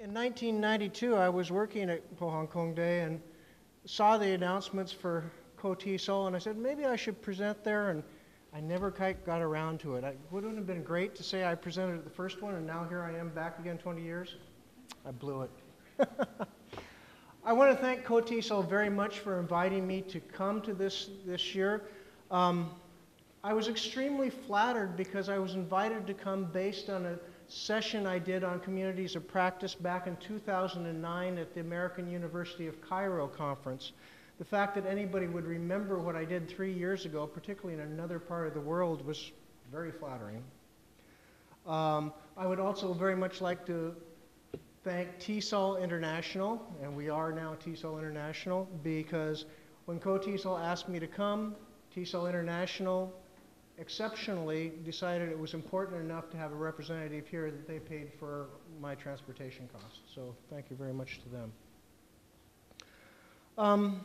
In 1992, I was working at Po Hong Kong Day and saw the announcements for KOTESOL, and I said, maybe I should present there, and I never quite got around to it. It wouldn't have been great to say I presented at the first one, and now here I am back again 20 years. I blew it. I want to thank KOTESOL very much for inviting me to come to this year. I was extremely flattered because I was invited to come based on a session I did on communities of practice back in 2009 at the American University of Cairo conference. The fact that anybody would remember what I did 3 years ago, particularly in another part of the world, was very flattering. I would also very much like to thank TESOL International, and we are now TESOL International, because when KOTESOL asked me to come, TESOL International exceptionally decided it was important enough to have a representative here that they paid for my transportation costs. So thank you very much to them.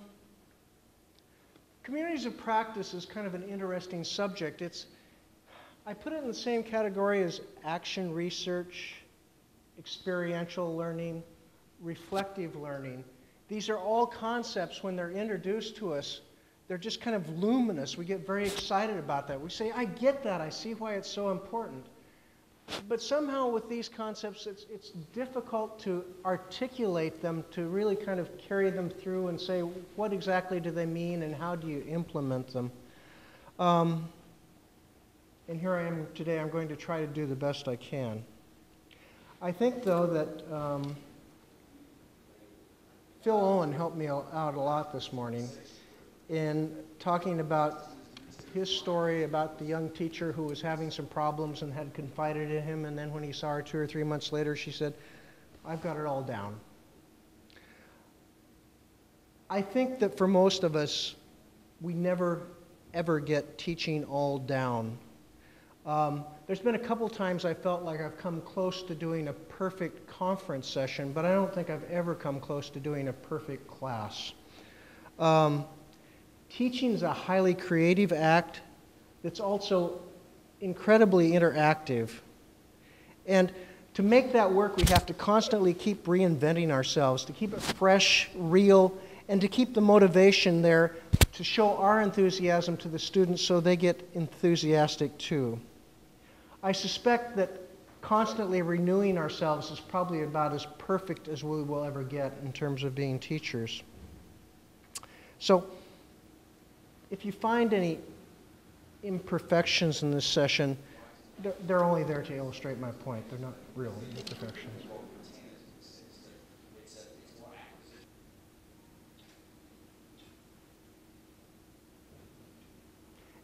Communities of practice is kind of an interesting subject. I put it in the same category as action research, experiential learning, reflective learning. These are all concepts, when they're introduced to us, they're just kind of luminous. We get very excited about that. We say, I get that. I see why it's so important. But somehow with these concepts, it's difficult to articulate them, to really kind of carry them through and say, what exactly do they mean and how do you implement them? And here I am today. I'm going to try to do the best I can. I think, though, that Phil Owen helped me out a lot this morning in talking about his story about the young teacher who was having some problems and had confided in him, and then when he saw her 2 or 3 months later, she said, I've got it all down. I think that for most of us, we never ever get teaching all down. There's been a couple times I felt like I've come close to doing a perfect conference session, but I don't think I've ever come close to doing a perfect class. Teaching is a highly creative act that's also incredibly interactive. And to make that work, we have to constantly keep reinventing ourselves, to keep it fresh, real, and to keep the motivation there to show our enthusiasm to the students so they get enthusiastic too. I suspect that constantly renewing ourselves is probably about as perfect as we will ever get in terms of being teachers. So, if you find any imperfections in this session, they're only there to illustrate my point. They're not real imperfections.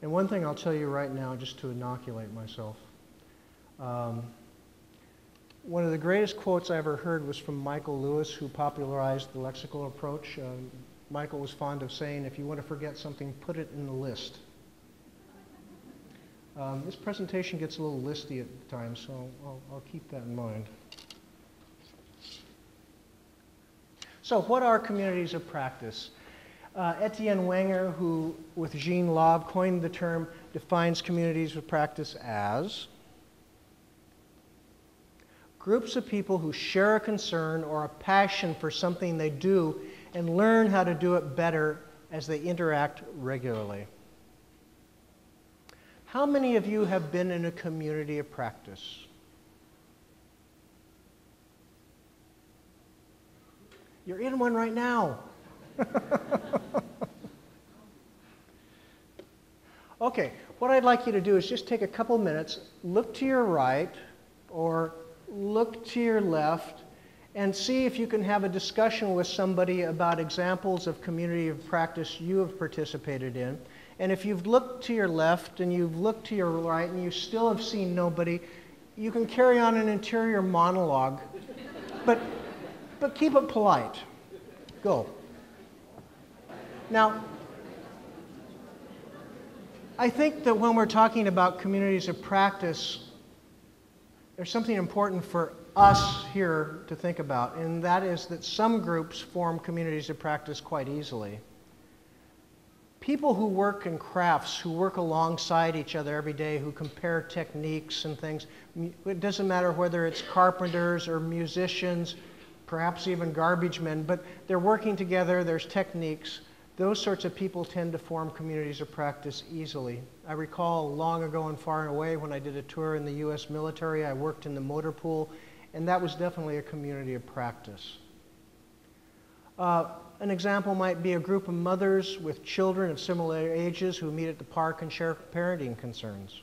And one thing I'll tell you right now, just to inoculate myself, one of the greatest quotes I ever heard was from Michael Lewis, who popularized the lexical approach. Michael was fond of saying, if you want to forget something, put it in the list. This presentation gets a little listy at times, so I'll keep that in mind. So what are communities of practice? Etienne Wenger, who with Jean Lave coined the term, defines communities of practice as groups of people who share a concern or a passion for something they do and learn how to do it better as they interact regularly. How many of you have been in a community of practice? You're in one right now. Okay, what I'd like you to do is just take a couple minutes, look to your right or look to your left, and see if you can have a discussion with somebody about examples of community of practice you have participated in. And if you've looked to your left and you've looked to your right and you still have seen nobody, you can carry on an interior monologue, but keep it polite. Go. Now, I think that when we're talking about communities of practice, there's something important for us here to think about, and that is that some groups form communities of practice quite easily. People who work in crafts, who work alongside each other every day, who compare techniques and things, it doesn't matter whether it's carpenters or musicians, perhaps even garbage men, but they're working together, there's techniques. Those sorts of people tend to form communities of practice easily. I recall long ago and far and away when I did a tour in the US military, I worked in the motor pool, and that was definitely a community of practice. An example might be a group of mothers with children of similar ages who meet at the park and share parenting concerns.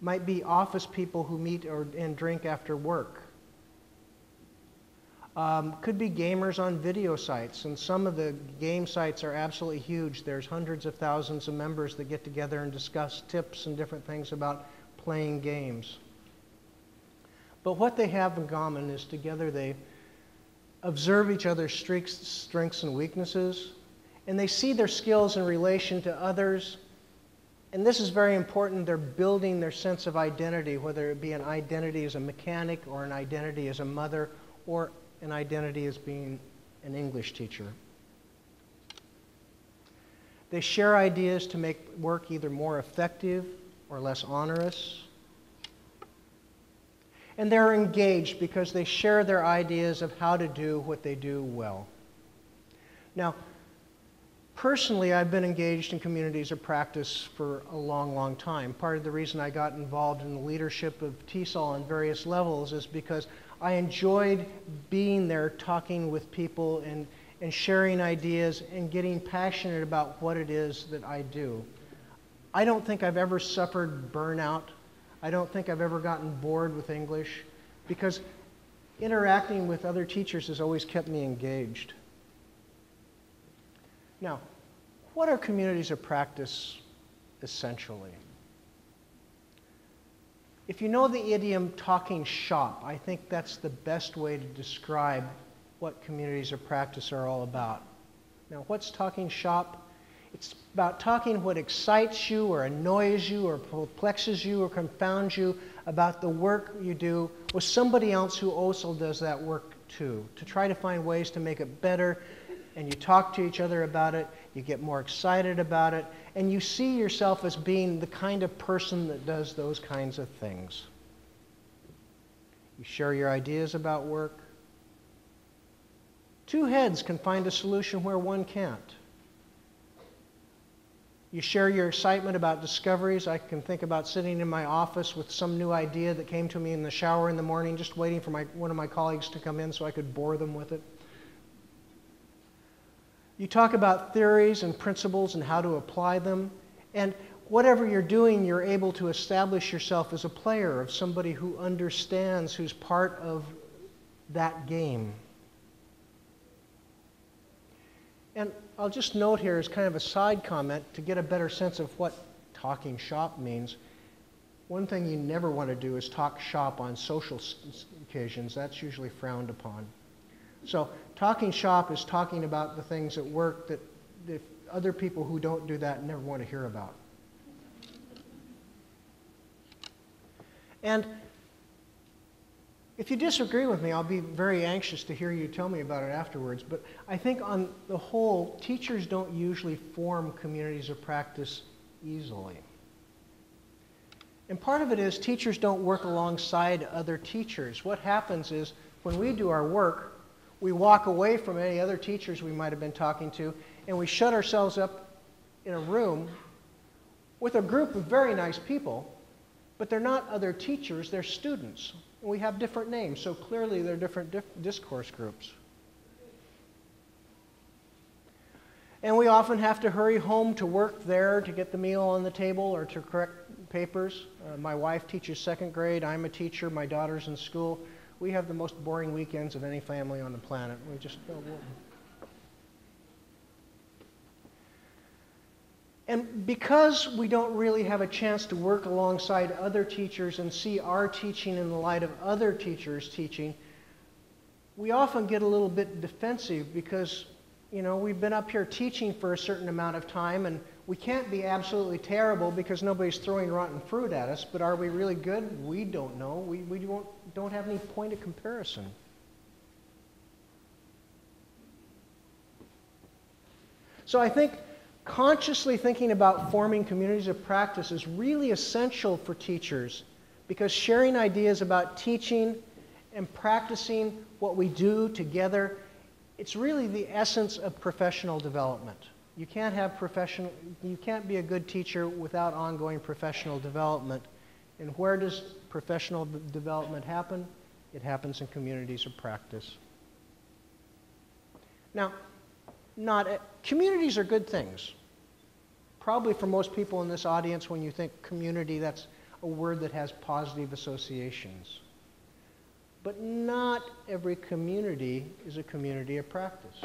Might be office people who meet and drink after work. Could be gamers on video sites, and some of the game sites are absolutely huge. There's hundreds of thousands of members that get together and discuss tips and different things about playing games. But what they have in common is together they observe each other's strengths and weaknesses, and they see their skills in relation to others. And this is very important. They're building their sense of identity, whether it be an identity as a mechanic or an identity as a mother or an identity as being an English teacher. They share ideas to make work either more effective or less onerous. And they're engaged because they share their ideas of how to do what they do well. Now, personally, I've been engaged in communities of practice for a long, long time. Part of the reason I got involved in the leadership of TESOL on various levels is because I enjoyed being there talking with people and sharing ideas and getting passionate about what it is that I do. I don't think I've ever suffered burnout. I don't think I've ever gotten bored with English because interacting with other teachers has always kept me engaged. Now, what are communities of practice essentially? If you know the idiom talking shop, I think that's the best way to describe what communities of practice are all about. Now, what's talking shop? It's about talking what excites you or annoys you or perplexes you or confounds you about the work you do with somebody else who also does that work too, to try to find ways to make it better. And you talk to each other about it, you get more excited about it, and you see yourself as being the kind of person that does those kinds of things. You share your ideas about work. Two heads can find a solution where one can't. You share your excitement about discoveries. I can think about sitting in my office with some new idea that came to me in the shower in the morning, just waiting for one of my colleagues to come in so I could bore them with it. You talk about theories and principles and how to apply them. And whatever you're doing, you're able to establish yourself as a player, of somebody who understands, who's part of that game. And I'll just note here as kind of a side comment to get a better sense of what talking shop means. One thing you never want to do is talk shop on social occasions. That's usually frowned upon. So talking shop is talking about the things at work that if other people who don't do that never want to hear about. And if you disagree with me, I'll be very anxious to hear you tell me about it afterwards, but I think on the whole, teachers don't usually form communities of practice easily. And part of it is teachers don't work alongside other teachers. What happens is when we do our work, we walk away from any other teachers we might have been talking to, and we shut ourselves up in a room with a group of very nice people, but they're not other teachers, they're students. We have different names, so clearly they're different discourse groups. And we often have to hurry home to work there to get the meal on the table or to correct papers. My wife teaches second grade, I'm a teacher, my daughter's in school. We have the most boring weekends of any family on the planet. We just don't work. And because we don't really have a chance to work alongside other teachers and see our teaching in the light of other teachers' teaching, we often get a little bit defensive because, you know, we've been up here teaching for a certain amount of time and we can't be absolutely terrible because nobody's throwing rotten fruit at us, but are we really good? We don't know. We don't have any point of comparison. So I think consciously thinking about forming communities of practice is really essential for teachers because sharing ideas about teaching and practicing what we do together, it's really the essence of professional development. You can't have professional, you can't be a good teacher without ongoing professional development. And where does professional development happen? It happens in communities of practice. Now, communities are good things. Probably for most people in this audience, when you think community, that's a word that has positive associations. But not every community is a community of practice.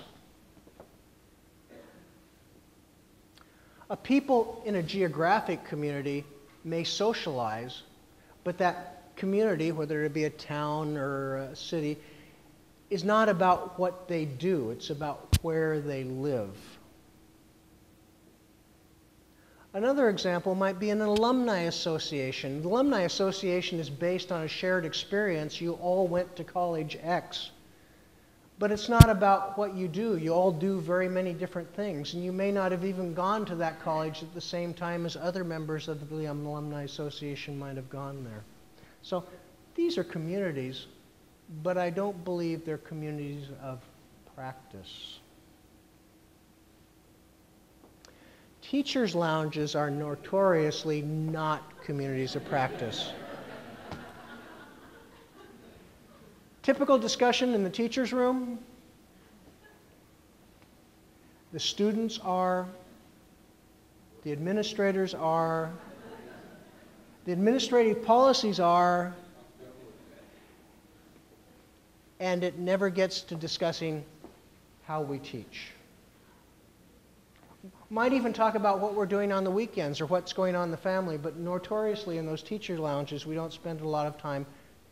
A people in a geographic community may socialize, but that community, whether it be a town or a city, is not about what they do, it's about where they live. Another example might be an alumni association. The alumni association is based on a shared experience. You all went to college X. But it's not about what you do. You all do very many different things, and you may not have even gone to that college at the same time as other members of the alumni association might have gone there. So these are communities, but I don't believe they're communities of practice. Teachers' lounges are notoriously not communities of practice. Typical discussion in the teacher's room. The students are, the administrators are, the administrative policies are, and it never gets to discussing how we teach. Might even talk about what we're doing on the weekends or what's going on in the family, but notoriously in those teacher lounges, we don't spend a lot of time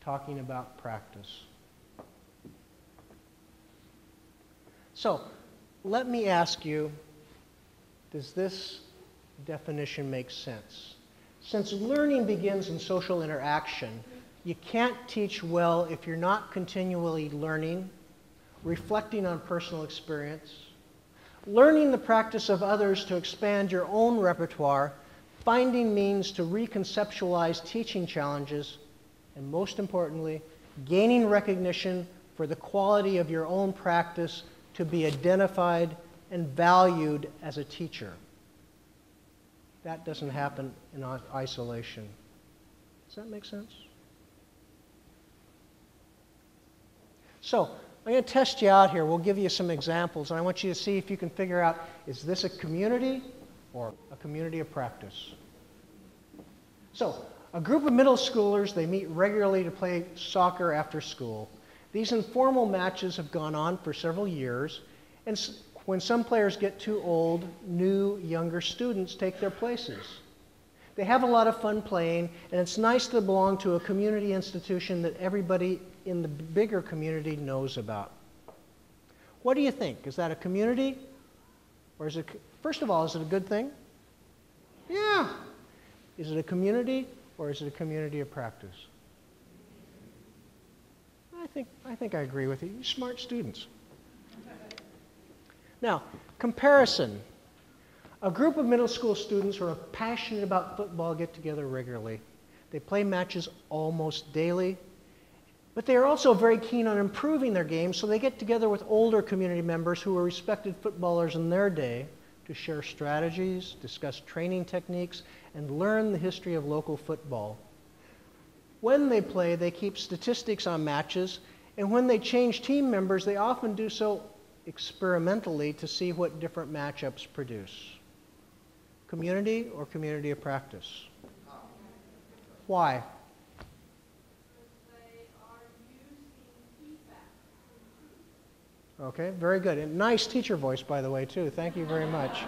talking about practice. So, let me ask you, does this definition make sense? Since learning begins in social interaction, you can't teach well if you're not continually learning, reflecting on personal experience, learning the practice of others to expand your own repertoire, finding means to reconceptualize teaching challenges, and most importantly, gaining recognition for the quality of your own practice to be identified and valued as a teacher. That doesn't happen in isolation. Does that make sense? So, I'm going to test you out here. We'll give you some examples, and I want you to see if you can figure out, is this a community or a community of practice? So, a group of middle schoolers, they meet regularly to play soccer after school. These informal matches have gone on for several years, and when some players get too old, new, younger students take their places. They have a lot of fun playing, and it's nice to belong to a community institution that everybody in the bigger community knows about. What do you think? Is that a community? Or is it, first of all, is it a good thing? Yeah. Is it a community, or is it a community of practice? I think I agree with you. You're smart students. Now, comparison. A group of middle school students who are passionate about football get together regularly. They play matches almost daily, but they are also very keen on improving their game, so they get together with older community members who were respected footballers in their day to share strategies, discuss training techniques, and learn the history of local football. When they play, they keep statistics on matches, and when they change team members, they often do so experimentally to see what different matchups produce. Community or community of practice? Why? Because they are using feedback. Okay, very good. And nice teacher voice, by the way, too. Thank you very much.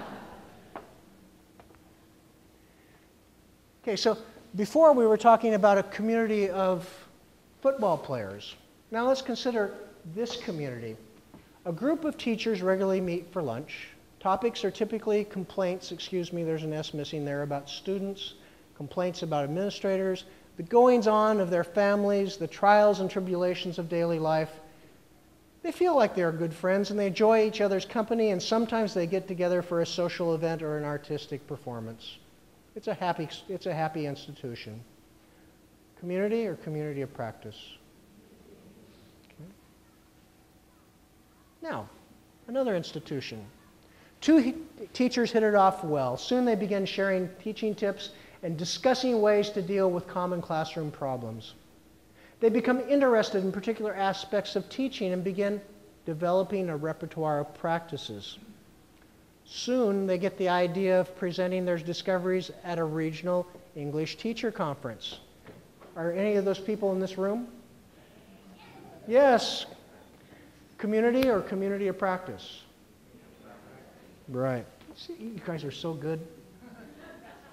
Okay, so before we were talking about a community of football players. Now let's consider this community. A group of teachers regularly meet for lunch. Topics are typically complaints, excuse me, there's an S missing there, about students, complaints about administrators, the goings-on of their families, the trials and tribulations of daily life. They feel like they're good friends and they enjoy each other's company, and sometimes they get together for a social event or an artistic performance. It's a happy institution. Community or community of practice? Now, another institution. Two teachers hit it off well. Soon they began sharing teaching tips and discussing ways to deal with common classroom problems. They become interested in particular aspects of teaching and begin developing a repertoire of practices. Soon they get the idea of presenting their discoveries at a regional English teacher conference. Are any of those people in this room? Yes. Community or community of practice? Right. See, you guys are so good.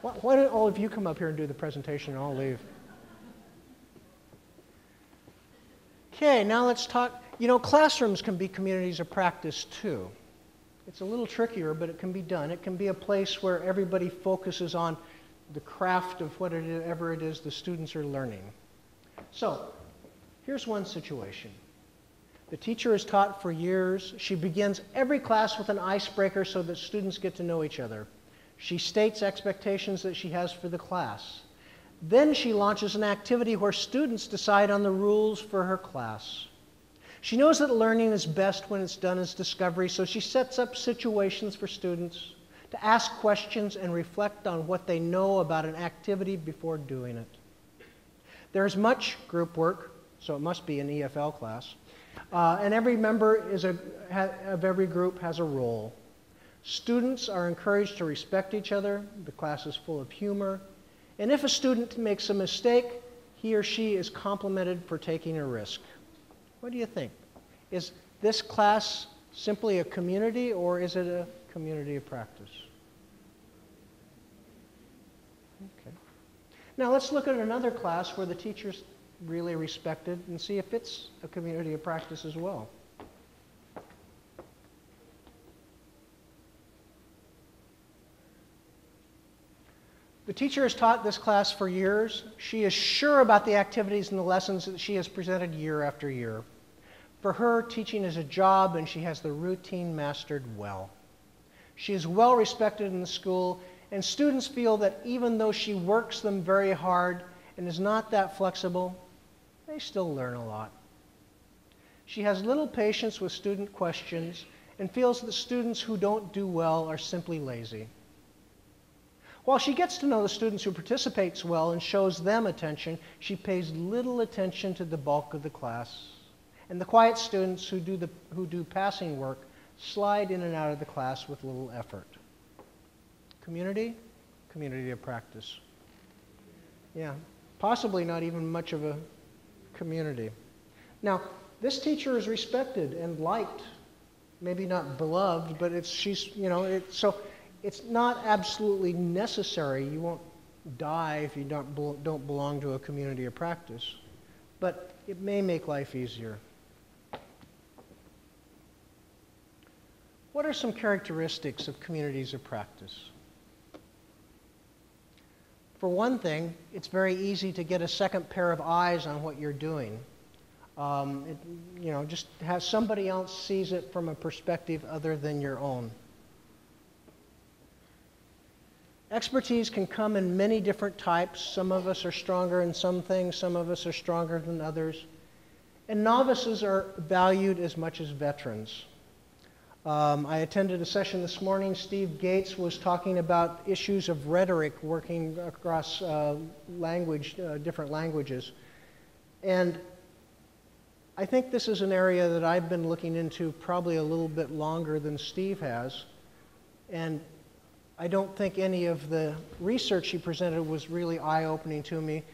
Why don't all of you come up here and do the presentation and I'll leave? Okay, now let's talk. You know, classrooms can be communities of practice too. It's a little trickier, but it can be done. It can be a place where everybody focuses on the craft of whatever it is the students are learning. So, here's one situation. The teacher has taught for years. She begins every class with an icebreaker so that students get to know each other. She states expectations that she has for the class. Then she launches an activity where students decide on the rules for her class. She knows that learning is best when it's done as discovery, so she sets up situations for students to ask questions and reflect on what they know about an activity before doing it. There is much group work, so it must be an EFL class, and every member of every group has a role. Students are encouraged to respect each other. The class is full of humor. And if a student makes a mistake, he or she is complimented for taking a risk. What do you think? Is this class simply a community, or is it a community of practice? Okay. Now let's look at another class where the teacher's really respected and see if it's a community of practice as well. The teacher has taught this class for years. She is sure about the activities and the lessons that she has presented year after year. For her, teaching is a job, and she has the routine mastered well. She is well respected in the school, and students feel that even though she works them very hard and is not that flexible, they still learn a lot. She has little patience with student questions and feels that students who don't do well are simply lazy. While she gets to know the students who participate well and shows them attention, she pays little attention to the bulk of the class. And the quiet students who do passing work slide in and out of the class with little effort. Community? Community of practice. Yeah, possibly not even much of a community. Now, this teacher is respected and liked. Maybe not beloved, but it's not absolutely necessary. You won't die if you don't belong to a community of practice, but it may make life easier. What are some characteristics of communities of practice? For one thing, it's very easy to get a second pair of eyes on what you're doing. Just have somebody else sees it from a perspective other than your own. Expertise can come in many different types. Some of us are stronger in some things, some of us are stronger than others. And novices are valued as much as veterans. I attended a session this morning. Steve Gates was talking about issues of rhetoric working across different languages. And I think this is an area that I've been looking into probably a little bit longer than Steve has. And I don't think any of the research he presented was really eye-opening to me,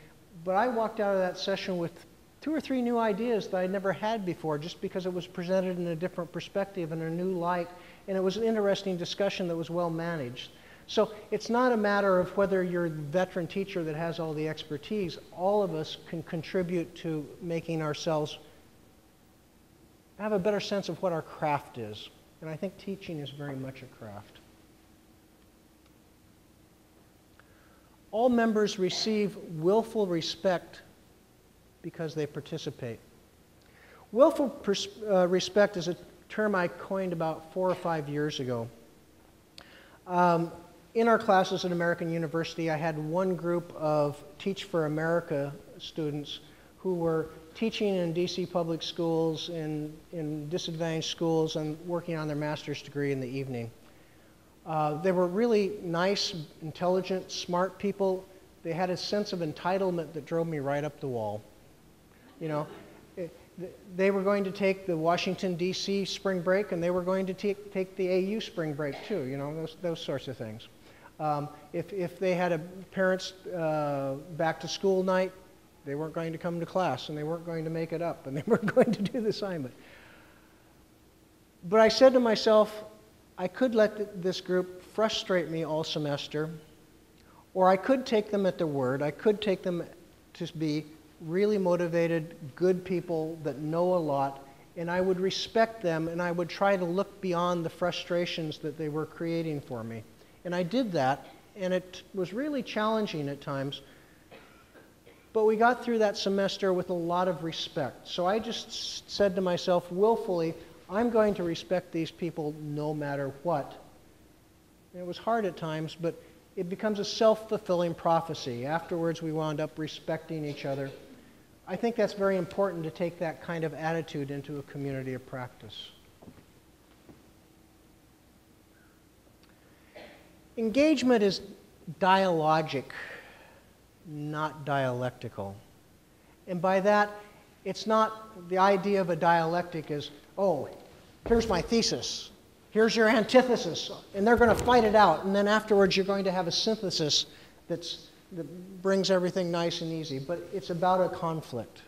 but I walked out of that session with 2 or 3 new ideas that I never had before, just because it was presented in a different perspective and a new light, and it was an interesting discussion that was well managed. So it's not a matter of whether you're the veteran teacher that has all the expertise. All of us can contribute to making ourselves have a better sense of what our craft is, and I think teaching is very much a craft. All members receive willful respect because they participate. Willful respect is a term I coined about 4 or 5 years ago. In our classes at American University, I had one group of Teach for America students who were teaching in DC public schools and in disadvantaged schools and working on their master's degree in the evening. They were really nice, intelligent, smart people. They had a sense of entitlement that drove me right up the wall. You know, they were going to take the Washington, D.C. spring break, and they were going to take the AU spring break too, you know, those sorts of things. If they had a parents' back to school night, they weren't going to come to class, and they weren't going to make it up, and they weren't going to do the assignment. But I said to myself, I could let this group frustrate me all semester, or I could take them at their word. I could take them to be really motivated, good people that know a lot, and I would respect them, and I would try to look beyond the frustrations that they were creating for me. And I did that, and it was really challenging at times, but we got through that semester with a lot of respect. So I just said to myself willfully, I'm going to respect these people no matter what. And it was hard at times, but it becomes a self-fulfilling prophecy. Afterwards, we wound up respecting each other. I think that's very important to take that kind of attitude into a community of practice. Engagement is dialogic, not dialectical. And by that, it's not the idea of a dialectic is, oh, here's my thesis, here's your antithesis, and they're going to fight it out, and then afterwards you're going to have a synthesis that brings everything nice and easy, but it's about a conflict.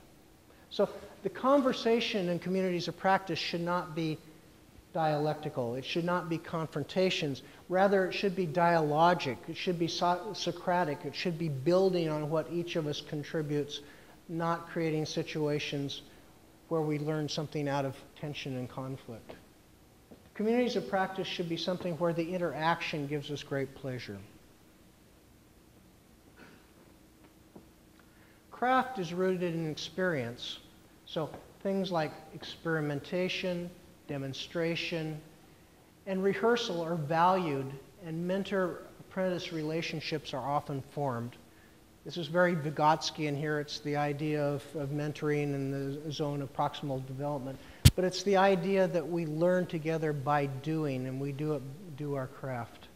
So the conversation in communities of practice should not be dialectical, it should not be confrontations, rather it should be dialogic, it should be Socratic, it should be building on what each of us contributes, not creating situations where we learn something out of tension and conflict. Communities of practice should be something where the interaction gives us great pleasure. Craft is rooted in experience, so things like experimentation, demonstration, and rehearsal are valued, and mentor-apprentice relationships are often formed. This is very Vygotskian here. It's the idea of mentoring in the zone of proximal development. But it's the idea that we learn together by doing, and we do our craft.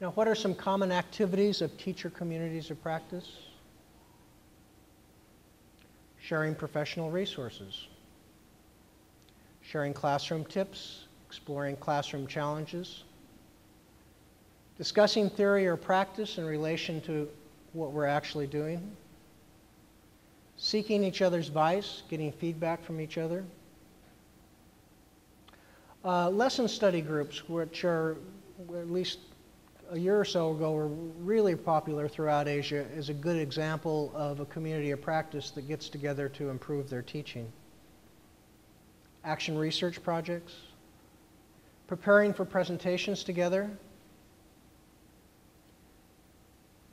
Now, what are some common activities of teacher communities of practice? Sharing professional resources, sharing classroom tips, exploring classroom challenges, discussing theory or practice in relation to what we're actually doing, seeking each other's advice, getting feedback from each other. Lesson study groups, which are at least a year or so ago were really popular throughout Asia, is a good example of a community of practice that gets together to improve their teaching. Action research projects, preparing for presentations together,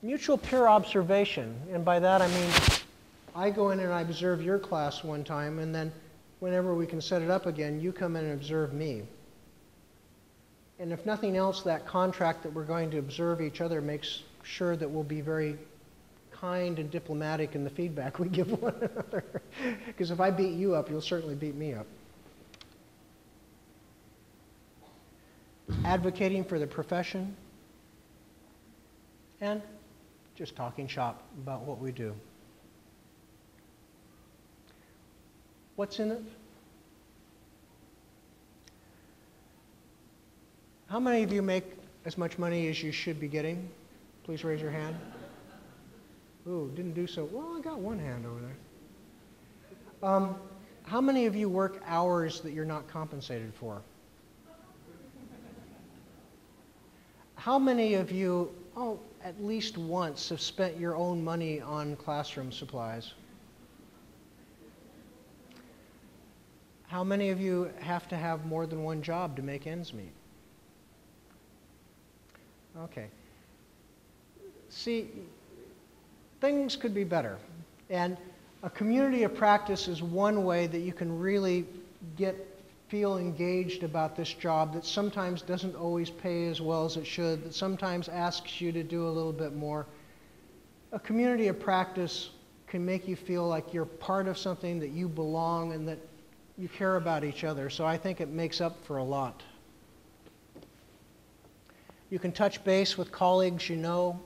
mutual peer observation, and by that I mean I go in and I observe your class one time, and then whenever we can set it up again, you come in and observe me. And if nothing else, that contract that we're going to observe each other makes sure that we'll be very kind and diplomatic in the feedback we give one another. Because if I beat you up, you'll certainly beat me up. Advocating for the profession, and just talking shop about what we do. What's in it? How many of you make as much money as you should be getting? Please raise your hand. Ooh, didn't do so. Well, I got one hand over there. How many of you work hours that you're not compensated for? How many of you, oh, at least once have spent your own money on classroom supplies? How many of you have to have more than one job to make ends meet? Okay. See, things could be better. And a community of practice is one way that you can really feel engaged about this job that sometimes doesn't always pay as well as it should, that sometimes asks you to do a little bit more. a community of practice can make you feel like you're part of something, that you belong, and that you care about each other. So I think it makes up for a lot. You can touch base with colleagues you know.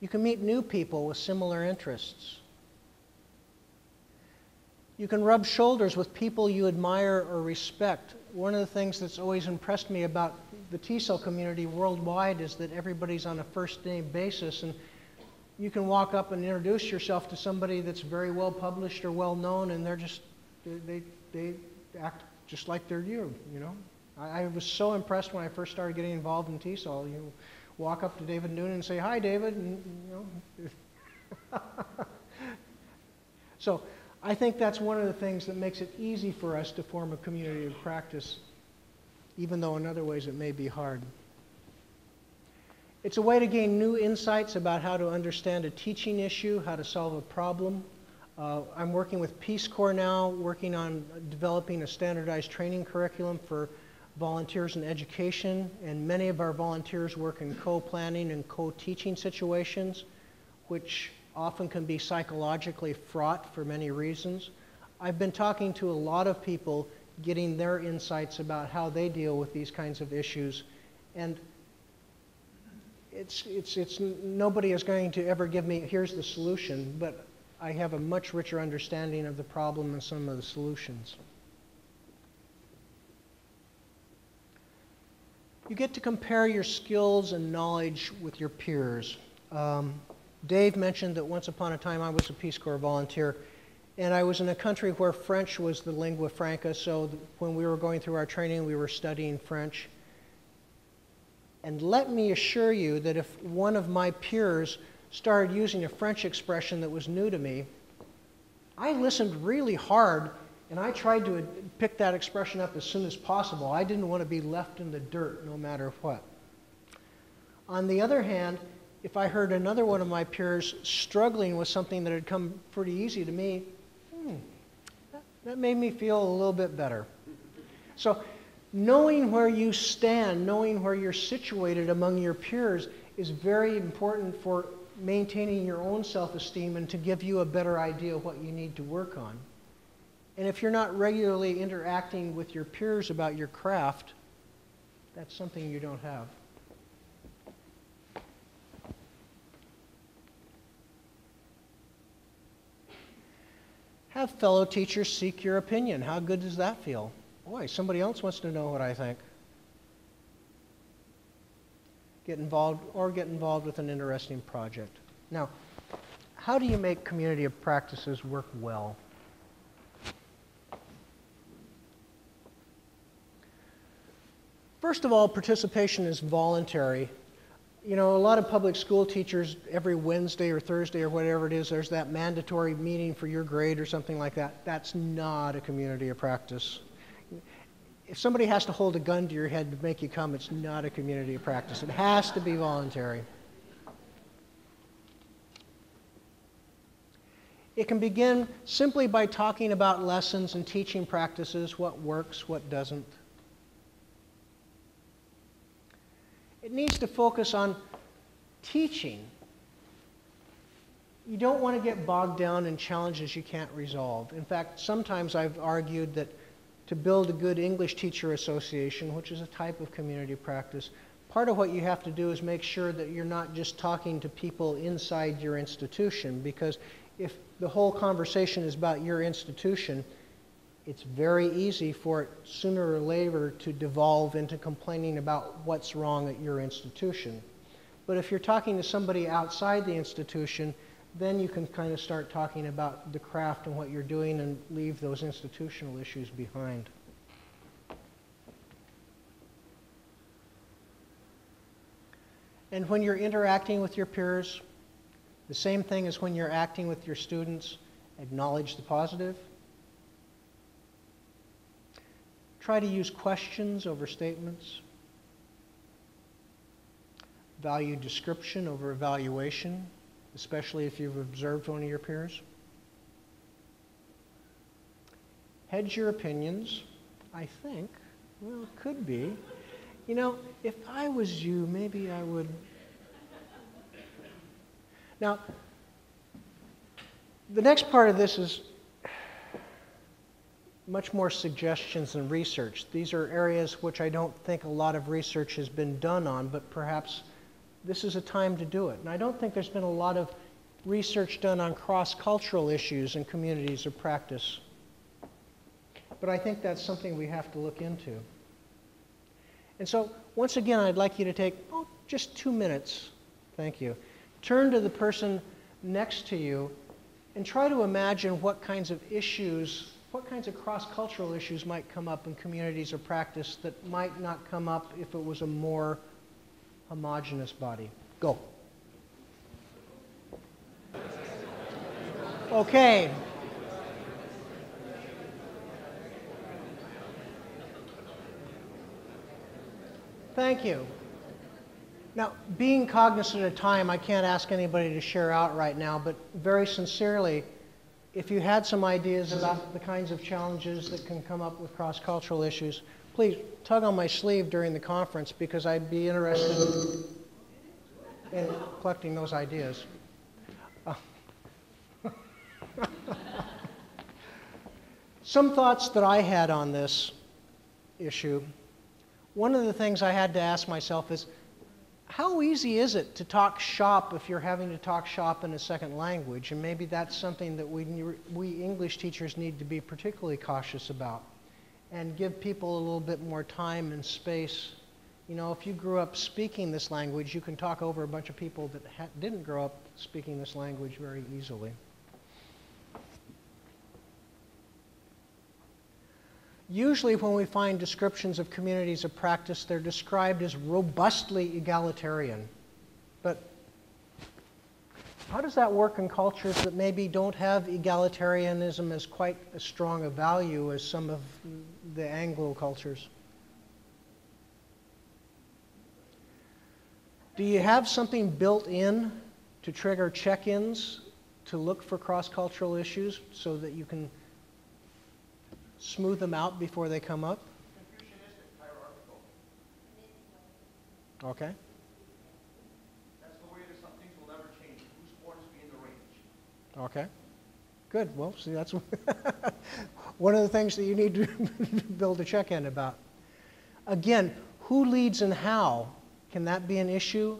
You can meet new people with similar interests. You can rub shoulders with people you admire or respect. One of the things that's always impressed me about the TESOL community worldwide is that everybody's on a first-name basis, and you can walk up and introduce yourself to somebody that's very well published or well known, and they're just, they act just like they're you, you know? I was so impressed when I first started getting involved in TESOL. You walk up to David Noonan and say, "Hi, David," and you know. So I think that's one of the things that makes it easy for us to form a community of practice, even though in other ways it may be hard. It's a way to gain new insights about how to understand a teaching issue, how to solve a problem. I'm working with Peace Corps now, working on developing a standardized training curriculum for volunteers in education, and many of our volunteers work in co-planning and co-teaching situations, which often can be psychologically fraught for many reasons. I've been talking to a lot of people, getting their insights about how they deal with these kinds of issues, and nobody is going to ever give me, here's the solution, but I have a much richer understanding of the problem and some of the solutions. You get to compare your skills and knowledge with your peers. Dave mentioned that once upon a time I was a Peace Corps volunteer, and I was in a country where French was the lingua franca, so when we were going through our training, we were studying French. And let me assure you that if one of my peers started using a French expression that was new to me, I listened really hard, and I tried to pick that expression up as soon as possible. I didn't want to be left in the dirt no matter what. On the other hand, if I heard another one of my peers struggling with something that had come pretty easy to me, that made me feel a little bit better. So knowing where you stand, knowing where you're situated among your peers is very important for maintaining your own self-esteem and to give you a better idea of what you need to work on. And if you're not regularly interacting with your peers about your craft, that's something you don't have. Have fellow teachers seek your opinion. How good does that feel? Boy, somebody else wants to know what I think. Get involved, or get involved with an interesting project. Now, how do you make community of practices work well? First of all, participation is voluntary. You know, a lot of public school teachers, every Wednesday or Thursday or whatever it is, there's that mandatory meeting for your grade or something like that. That's not a community of practice. If somebody has to hold a gun to your head to make you come, it's not a community of practice. It has to be voluntary. It can begin simply by talking about lessons and teaching practices, what works, what doesn't. It needs to focus on teaching. You don't want to get bogged down in challenges you can't resolve. In fact, sometimes I've argued that to build a good English teacher association, which is a type of community practice, part of what you have to do is make sure that you're not just talking to people inside your institution, because if the whole conversation is about your institution, it's very easy for it sooner or later to devolve into complaining about what's wrong at your institution. But if you're talking to somebody outside the institution, then you can kind of start talking about the craft and what you're doing and leave those institutional issues behind. And when you're interacting with your peers, the same thing as when you're acting with your students, acknowledge the positive. Try to use questions over statements. Value description over evaluation, especially if you've observed one of your peers. Hedge your opinions. I think, well, it could be. You know, if I was you, maybe I would. Now, the next part of this is much more suggestions and research. These are areas which I don't think a lot of research has been done on, but perhaps this is a time to do it. And I don't think there's been a lot of research done on cross-cultural issues and communities of practice. But I think that's something we have to look into. And so, once again, I'd like you to take, oh, just 2 minutes, thank you. Turn to the person next to you and try to imagine what kinds of issues, what kinds of cross-cultural issues might come up in communities of practice that might not come up if it was a more homogeneous body. Go. Okay. Thank you. Now, being cognizant of time, I can't ask anybody to share out right now, but very sincerely, if you had some ideas about the kinds of challenges that can come up with cross-cultural issues, please tug on my sleeve during the conference because I'd be interested in collecting those ideas. Some thoughts that I had on this issue. One of the things I had to ask myself is, how easy is it to talk shop if you're having to talk shop in a second language? And maybe that's something that we English teachers need to be particularly cautious about and give people a little bit more time and space. You know, if you grew up speaking this language, you can talk over a bunch of people that didn't grow up speaking this language very easily. Usually when we find descriptions of communities of practice, they're described as robustly egalitarian. But how does that work in cultures that maybe don't have egalitarianism as quite as strong a value as some of the Anglo cultures? Do you have something built in to trigger check-ins to look for cross-cultural issues so that you can smooth them out before they come up? Confucianistic, hierarchical. Okay. That's the way that some things will never change. Who's born to be in the range? Okay. Good. Well, see, that's one of the things that you need to build a check-in about. Again, who leads and how? Can that be an issue?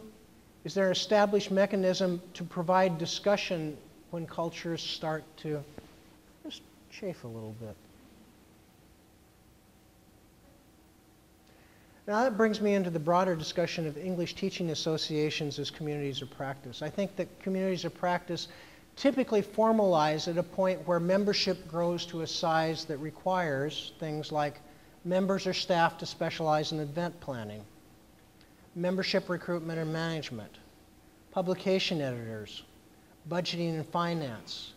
Is there an established mechanism to provide discussion when cultures start to just chafe a little bit? Now that brings me into the broader discussion of English teaching associations as communities of practice. I think that communities of practice typically formalize at a point where membership grows to a size that requires things like members or staff to specialize in event planning, membership recruitment and management, publication editors, budgeting and finance,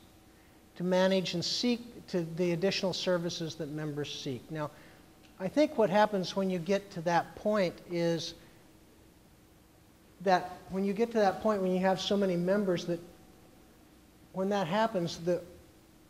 to manage and seek to the additional services that members seek. Now, I think what happens when you get to that point is that when you get to that point when you have so many members that when that happens, the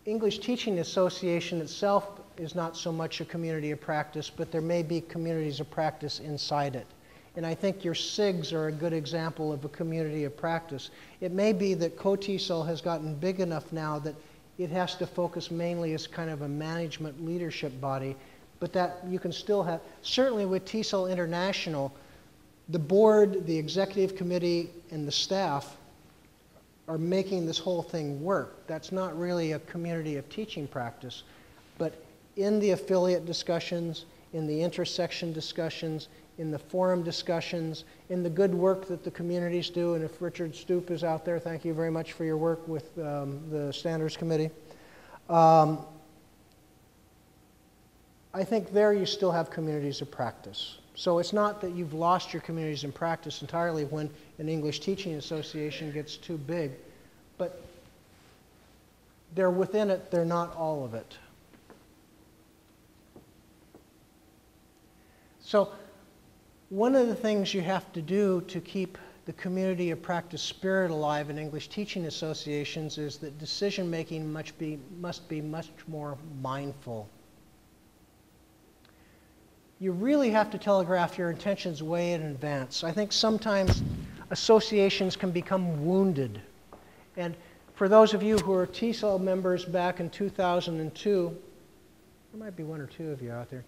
English Teaching Association itself is not so much a community of practice, but there may be communities of practice inside it. And I think your SIGs are a good example of a community of practice. It may be that KOTESOL has gotten big enough now that it has to focus mainly as kind of a management leadership body. But that you can still have, certainly with TESOL International, the board, the executive committee, and the staff are making this whole thing work. That's not really a community of teaching practice. But in the affiliate discussions, in the intersection discussions, in the forum discussions, in the good work that the communities do, and if Richard Stoup is out there, thank you very much for your work with the Standards Committee. I think there you still have communities of practice. So it's not that you've lost your communities in practice entirely when an English teaching association gets too big, but they're within it, they're not all of it. So one of the things you have to do to keep the community of practice spirit alive in English teaching associations is that decision making must be much more mindful. You really have to telegraph your intentions way in advance. I think sometimes associations can become wounded. And for those of you who are TESOL members back in 2002, there might be one or two of you out there,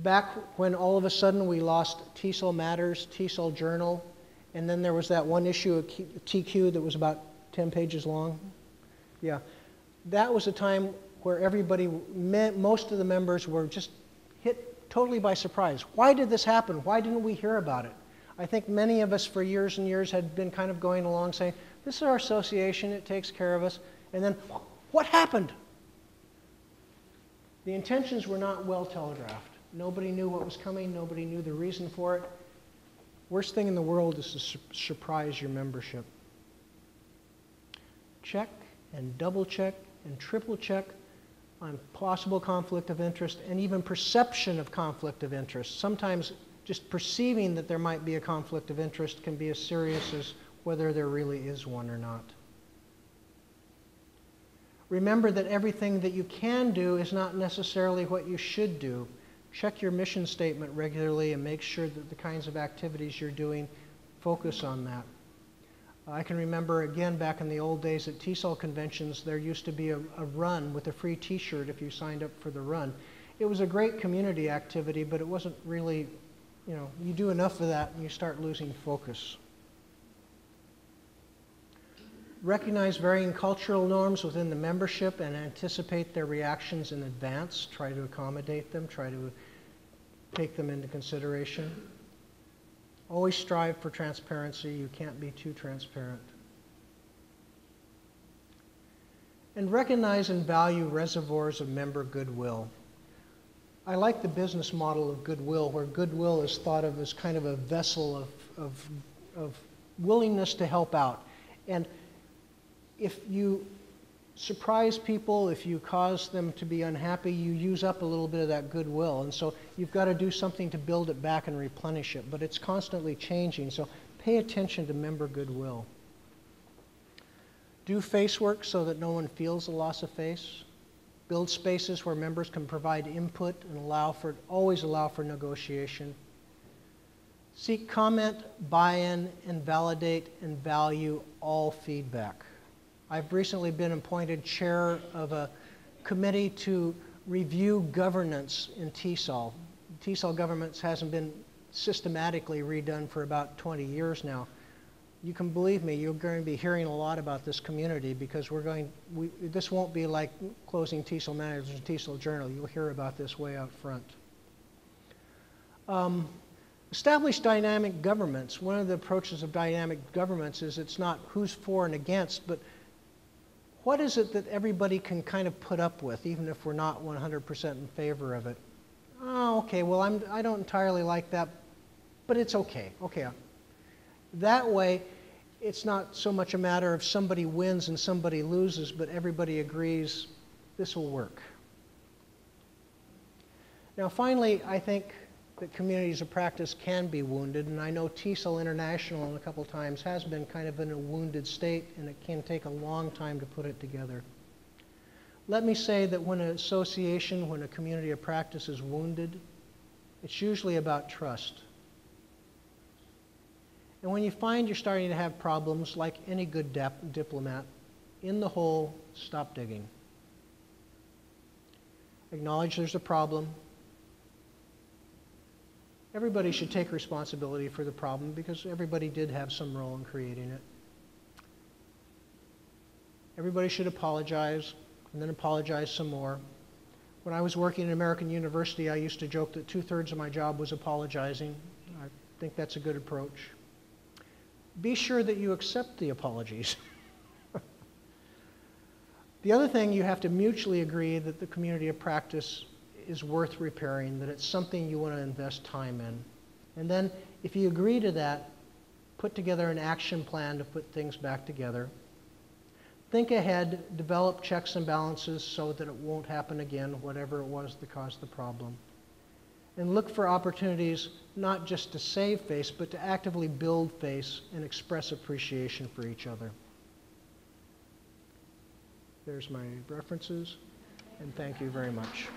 back when all of a sudden we lost TESOL Matters, TESOL Journal, and then there was that one issue of TQ that was about 10 pages long. Yeah, that was a time where everybody, most of the members were just hit totally by surprise. Why did this happen? Why didn't we hear about it? I think many of us for years and years had been kind of going along saying, this is our association, it takes care of us. And then, what happened? The intentions were not well telegraphed. Nobody knew what was coming, nobody knew the reason for it. Worst thing in the world is to surprise your membership. Check and double check and triple check on possible conflict of interest and even perception of conflict of interest. Sometimes just perceiving that there might be a conflict of interest can be as serious as whether there really is one or not. Remember that everything that you can do is not necessarily what you should do. Check your mission statement regularly and make sure that the kinds of activities you're doing focus on that. I can remember, again, back in the old days at TESOL conventions, there used to be a run with a free t-shirt if you signed up for the run. It was a great community activity, but it wasn't really, you know, you do enough of that and you start losing focus. Recognize varying cultural norms within the membership and anticipate their reactions in advance. Try to accommodate them. Try to take them into consideration. Always strive for transparency. You can't be too transparent. And recognize and value reservoirs of member goodwill. I like the business model of goodwill, where goodwill is thought of as kind of a vessel of willingness to help out. And if you surprise people, if you cause them to be unhappy, you use up a little bit of that goodwill. And so you've got to do something to build it back and replenish it. But it's constantly changing, so pay attention to member goodwill. Do face work so that no one feels the loss of face. Build spaces where members can provide input and always allow for negotiation. Seek comment, buy-in, and validate and value all feedback. I've recently been appointed chair of a committee to review governance in TESOL. TESOL governance hasn't been systematically redone for about 20 years now. You can believe me, you're going to be hearing a lot about this community, because this won't be like closing TESOL Matters and TESOL Journal. You'll hear about this way out front. Establish dynamic governments. One of the approaches of dynamic governments is it's not who's for and against, but what is it that everybody can kind of put up with, even if we're not 100% in favor of it? Oh, okay, well, I don't entirely like that, but it's okay. Okay. That way, it's not so much a matter of somebody wins and somebody loses, but everybody agrees this will work. Now, finally, I think that communities of practice can be wounded, and I know TESOL International a couple times has been kind of in a wounded state, and it can take a long time to put it together. Let me say that when an association, when a community of practice is wounded, it's usually about trust. And when you find you're starting to have problems, like any good diplomat, in the hole, stop digging. Acknowledge there's a problem. Everybody should take responsibility for the problem, because everybody did have some role in creating it. Everybody should apologize, and then apologize some more. When I was working at American University, I used to joke that 2/3 of my job was apologizing. I think that's a good approach. Be sure that you accept the apologies. The other thing, you have to mutually agree that the community of practice is worth repairing, that it's something you want to invest time in. And then, if you agree to that, put together an action plan to put things back together. Think ahead, develop checks and balances so that it won't happen again, whatever it was that caused the problem. And look for opportunities not just to save face, but to actively build face and express appreciation for each other. There's my references, and thank you very much.